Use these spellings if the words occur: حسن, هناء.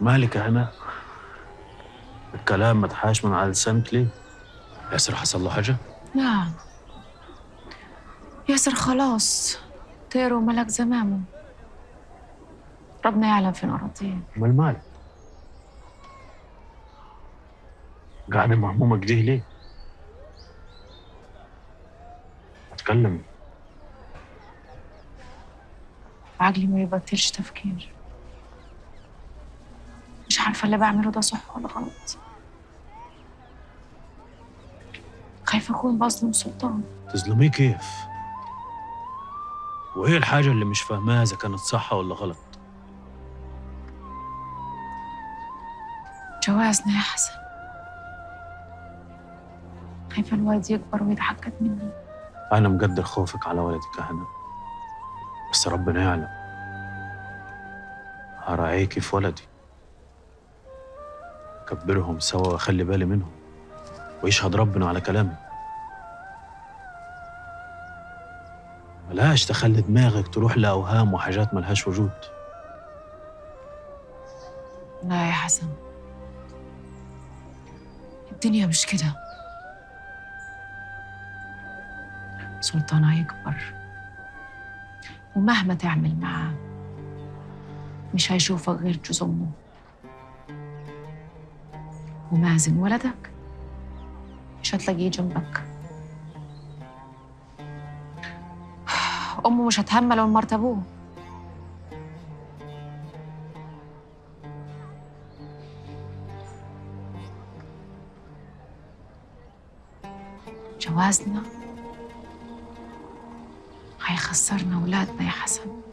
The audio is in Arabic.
مالك يا هنا؟ الكلام ما تحاش من على لسانك ليه؟ ياسر حصل له حاجة؟ لا ياسر خلاص طير وملك زمامه، ربنا يعلم فين أراضيه. أمال مالك؟ قاعدة مهمومة كده ليه؟ اتكلم. عقلي ما يبطلش تفكير، مش عارفة اللي بعمله ده صح ولا غلط، خايفة أكون بظلم سلطان. تظلميه كيف؟ وإيه الحاجة اللي مش فاهماها إذا كانت صح ولا غلط؟ جوازنا يا حسن، خايفة الواد يكبر ويتحكم مني. أنا مقدر خوفك على ولدك يا هنا، بس ربنا يعلم هراعيكي في ولدي، كبرهم سوا وأخلي بالي منهم، ويشهد ربنا على كلامي. ملهاش تخلي دماغك تروح لأوهام وحاجات ملهاش وجود. لا يا حسن، الدنيا مش كده. سلطان هيكبر ومهما تعمل معاه مش هيشوفك غير جوز أمه، ومازن ولدك مش هتلاقيه جنبك. أمه مش هتهمل لو مرت أبوه. جوازنا هيخسرنا أولادنا يا حسن.